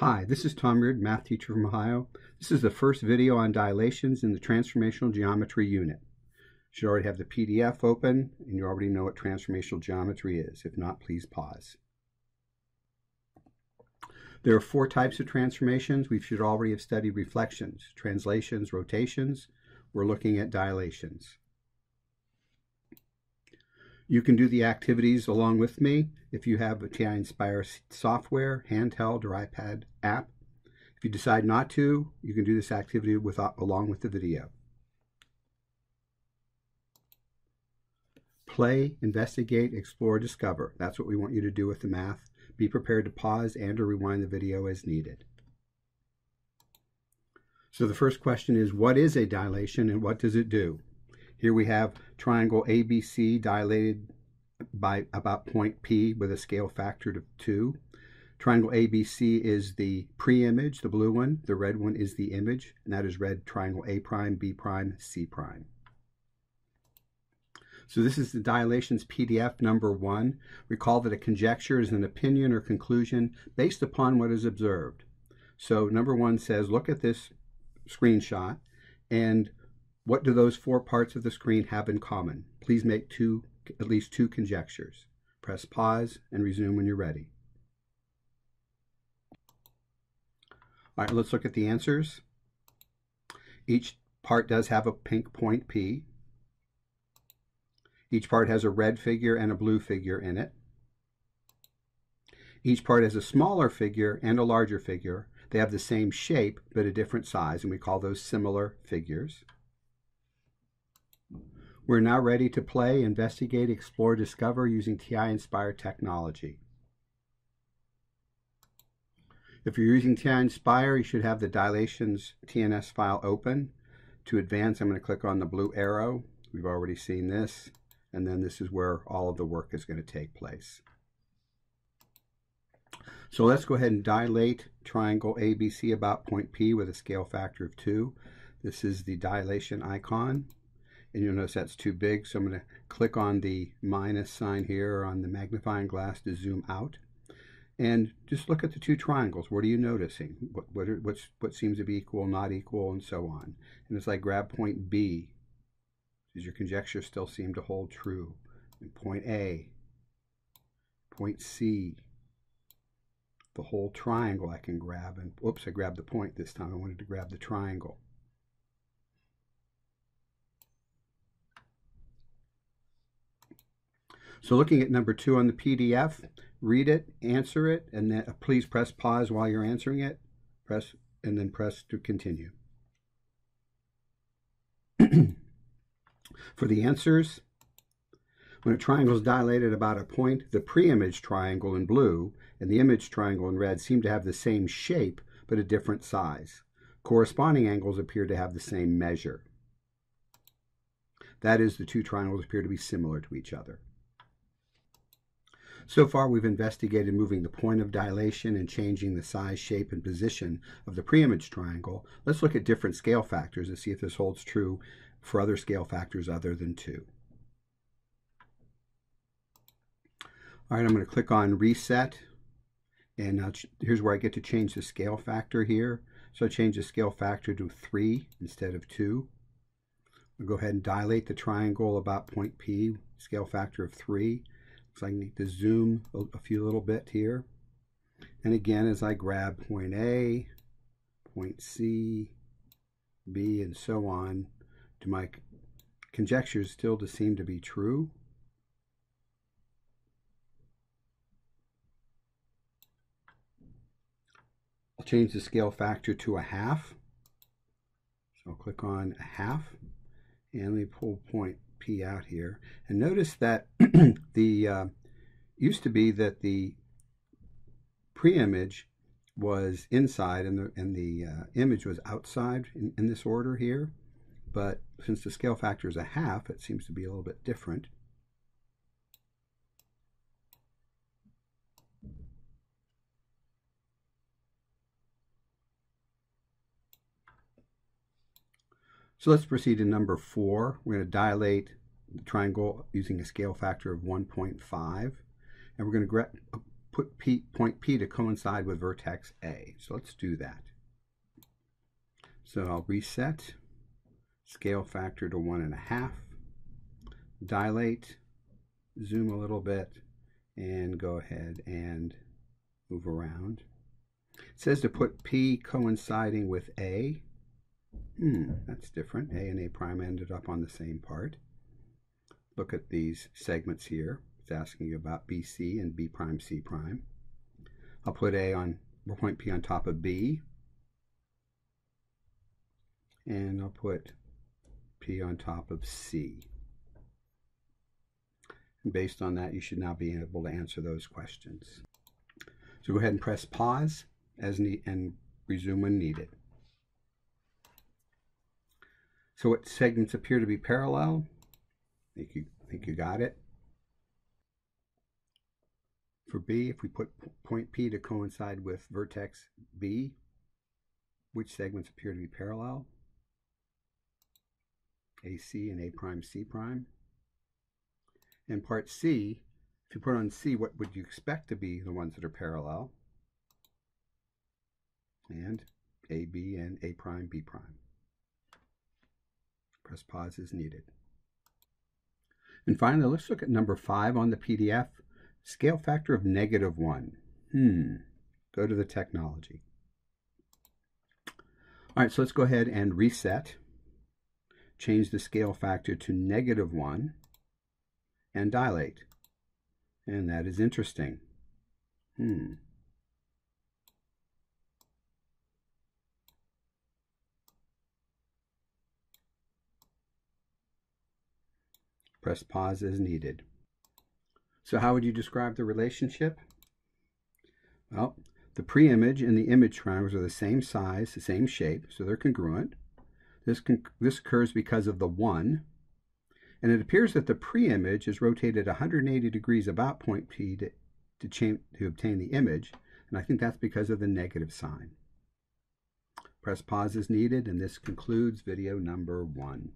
Hi, this is Tom Reid, math teacher from Ohio. This is the first video on dilations in the transformational geometry unit. You should already have the PDF open and you already know what transformational geometry is. If not, please pause. There are four types of transformations. We should already have studied reflections, translations, rotations. We're looking at dilations. You can do the activities along with me if you have a TI-Nspire software, handheld, or iPad app. If you decide not to, you can do this activity along with the video. Play, investigate, explore, discover. That's what we want you to do with the math. Be prepared to pause and or rewind the video as needed. So the first question is, what is a dilation and what does it do? Here we have triangle ABC dilated by about point P with a scale factor of 2. Triangle ABC is the pre-image, the blue one. The red one is the image, and that is red triangle A prime, B prime, C prime. So this is the dilations PDF number 1. Recall that a conjecture is an opinion or conclusion based upon what is observed. So number 1 says, look at this screenshot and what do those four parts of the screen have in common? Please make at least two conjectures. Press pause and resume when you're ready. All right, let's look at the answers. Each part does have a pink point P. Each part has a red figure and a blue figure in it. Each part has a smaller figure and a larger figure. They have the same shape but a different size, and we call those similar figures. We're now ready to play, investigate, explore, discover using TI-Nspire technology. If you're using TI-Nspire, you should have the dilations TNS file open. To advance, I'm going to click on the blue arrow. We've already seen this. And then this is where all of the work is going to take place. So let's go ahead and dilate triangle ABC about point P with a scale factor of 2. This is the dilation icon. And you'll notice that's too big, so I'm going to click on the minus sign here on the magnifying glass to zoom out. And just look at the two triangles. What are you noticing? What seems to be equal, not equal, and so on. And it's like grab point B. Does your conjecture still seem to hold true? And point A, point C, the whole triangle I can grab. And oops, I grabbed the point this time. I wanted to grab the triangle. So looking at number 2 on the PDF, read it, answer it, and then please press pause while you're answering it. Press to continue. For the answers, when a triangle is dilated about a point, the pre-image triangle in blue and the image triangle in red seem to have the same shape but a different size. Corresponding angles appear to have the same measure. That is, the two triangles appear to be similar to each other. So far, we've investigated moving the point of dilation and changing the size, shape, and position of the pre-image triangle. Let's look at different scale factors and see if this holds true for other scale factors other than 2. All right, I'm going to click on Reset. And now here's where I get to change the scale factor here. So I change the scale factor to 3 instead of 2. I'll go ahead and dilate the triangle about point P, scale factor of 3. So I need to zoom a few little bit here. And again, as I grab point A, point C, B, and so on, do my conjectures still seem to be true? I'll change the scale factor to 1/2. So I'll click on 1/2. And let me pull point P out here, and notice that the used to be that the pre-image was inside and the image was outside in this order here, but since the scale factor is 1/2, it seems to be a little bit different. So let's proceed to number 4. We're going to dilate the triangle using a scale factor of 1.5. And we're going to put point P to coincide with vertex A. So let's do that. So I'll reset, scale factor to 1.5, dilate, zoom a little bit, and go ahead and move around. It says to put P coinciding with A. That's different. A and A prime ended up on the same part. Look at these segments here. It's asking you about BC and B prime C prime. I'll put A on point P on top of B. And I'll put P on top of C. And based on that, you should now be able to answer those questions. So go ahead and press pause as and resume when needed. So what segments appear to be parallel? I think you got it. For B, if we put point P to coincide with vertex B, which segments appear to be parallel? AC and A prime C prime. And part C, if you put on C, what would you expect to be the ones that are parallel? And AB and A prime B prime. Press pause as needed. And finally, let's look at number 5 on the PDF. Scale factor of -1. Go to the technology. All right, so let's go ahead and reset. Change the scale factor to -1 and dilate. And that is interesting. Press pause as needed. So how would you describe the relationship? Well, the pre-image and the image triangles are the same size, the same shape, so they're congruent. This occurs because of the 1. And it appears that the pre-image is rotated 180 degrees about point P to obtain the image. And I think that's because of the negative sign. Press pause as needed, and this concludes video number 1.